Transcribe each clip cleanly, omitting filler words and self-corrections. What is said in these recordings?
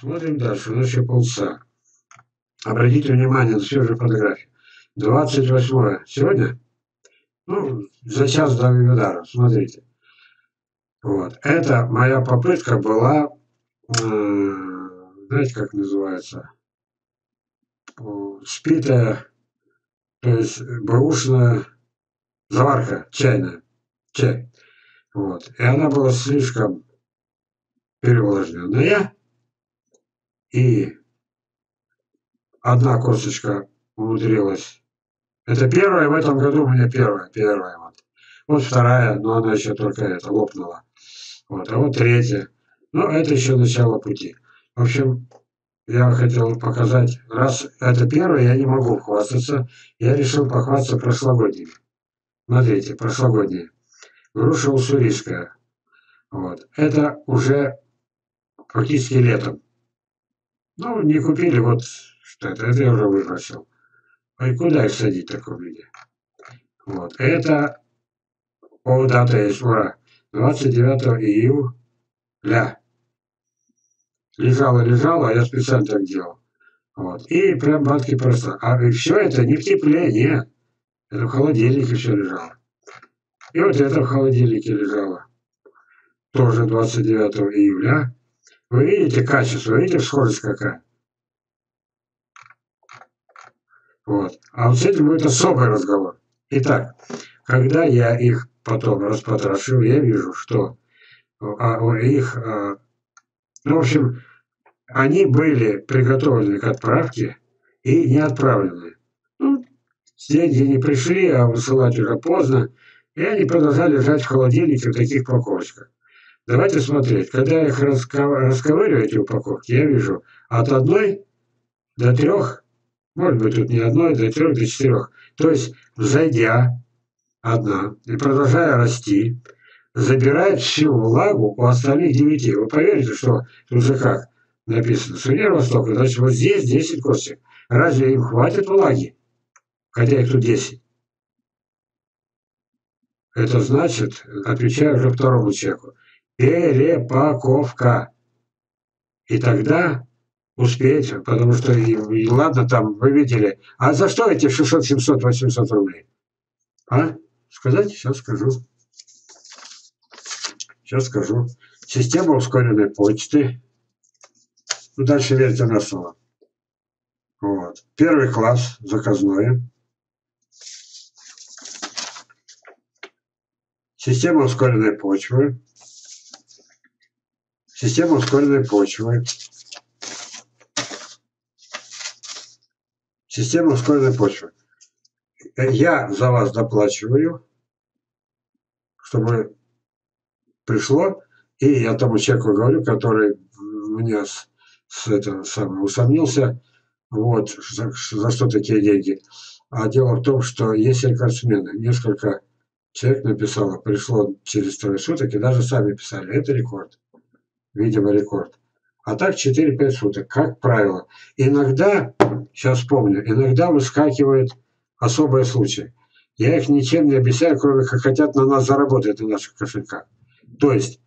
Смотрим дальше, у нас еще полчаса. Обратите внимание на свежую фотографию. 28-е. Сегодня? Ну, за час до вебинара. Смотрите. Вот. Это моя попытка была, знаете, как называется? Спитая, то есть бэушная заварка чайная. Чай. Вот. И она была слишком переувлажненная. И одна косточка умудрилась. Это первая, в этом году у меня первая. Вот вторая, но она еще только это, лопнула. Вот, а вот третья. Но это еще начало пути. В общем, я хотел показать, раз это первое, я не могу хвастаться. Я решил похвастаться прошлогодним. Смотрите, прошлогодние. Груша уссурийская. Вот. Это уже практически летом. Ну, не купили, вот что это я уже выбросил. И куда их садить в таком виде? Вот. Это, о, дата есть, ура, 29 июля. Лежала, я специально так делал. Вот. И прям банки просто. А все это не в тепле, нет. Это в холодильнике все лежало. И вот это в холодильнике лежало. Тоже 29 июля. Вы видите качество, видите схожесть какая? Вот. А вот с этим будет особый разговор. Итак, когда я их потом распотрошил, я вижу, что их... Ну, в общем, они были приготовлены к отправке и не отправлены. Ну, деньги не пришли, а высылать уже поздно. И они продолжали лежать в холодильнике в таких упаковочках. Давайте смотреть. Когда я их расковыриваю, эти упаковки, я вижу от 1 до 3, может быть, тут не 1, до 3, до 4. То есть, взойдя одна и продолжая расти, забирает всю влагу у остальных 9. Вы поверите, что тут же как написано? Сувенир Востока. Значит, вот здесь 10 костей. Разве им хватит влаги? Хотя их тут 10. Это значит, отвечаю уже второму человеку, перепаковка. И тогда успеете, потому что, и ладно, там, вы видели. А за что эти 600, 700, 800 рублей? А? Сказать? Сейчас скажу. Сейчас скажу. Система ускоренной почты. Ну, дальше верьте на слово. Вот. 1 класс, заказное. Система ускоренной почвы. Система ускоренной почвы. Система ускоренной почвы. Я за вас доплачиваю, чтобы пришло, и я тому человеку говорю, который меня усомнился, вот, за что такие деньги. А дело в том, что есть рекордсмены. Несколько человек написало, пришло через 3 суток, и даже сами писали. Это рекорд. Видимо, рекорд. А так 4-5 суток, как правило. Иногда, сейчас вспомню, иногда выскакивают особые случаи. Я их ничем не объясняю, кроме как хотят на нас заработать, на наших кошельках. То есть,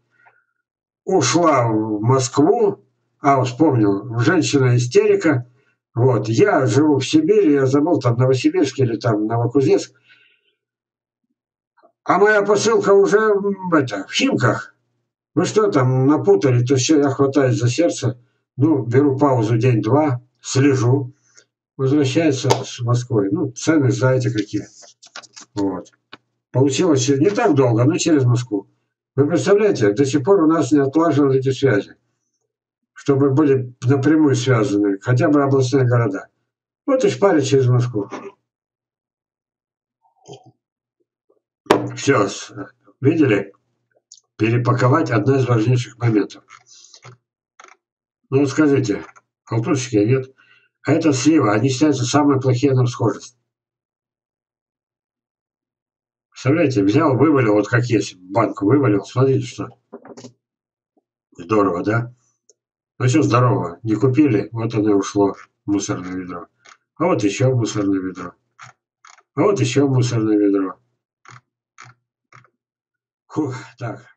ушла в Москву, а вспомнил, женщина-истерика, вот, я живу в Сибири, я забыл, там, Новосибирск или там Новокузнецк, а моя посылка уже в Химках. Вы что там напутали, то все, я хватаюсь за сердце, ну, беру паузу день-два, слежу, возвращается с Москвой. Ну, цены знаете какие. Вот. Получилось не так долго, но через Москву. Вы представляете, до сих пор у нас не отлажены эти связи, чтобы были напрямую связаны хотя бы областные города. Вот и шпарят через Москву. Все, видели? Перепаковать — одна из важнейших моментов. Ну вот скажите, халтурщики нет. А это слива, они считаются самые плохие нам схожести. Представляете, взял, вывалил, вот как есть, банку вывалил, смотрите, что. Здорово, да? Ну все, здорово, не купили, вот оно и ушло, мусорное ведро. А вот еще мусорное ведро. А вот еще мусорное ведро. Фух, так.